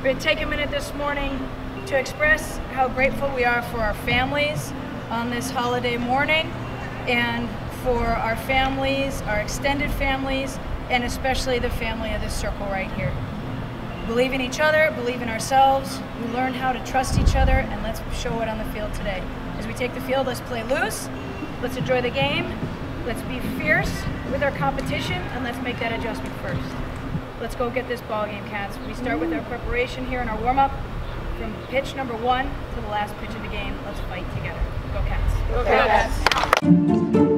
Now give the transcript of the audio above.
We're going to take a minute this morning to express how grateful we are for our families on this holiday morning, and for our families, our extended families, and especially the family of this circle right here. Believe in each other, believe in ourselves. We learn how to trust each other, and let's show it on the field today. As we take the field, let's play loose, let's enjoy the game, let's be fierce with our competition, and let's make that adjustment first. Let's go get this ball game, Cats. We start with our preparation here in our warm-up from pitch number 1 to the last pitch of the game. Let's fight together. Go Cats. Go Cats. Go Cats.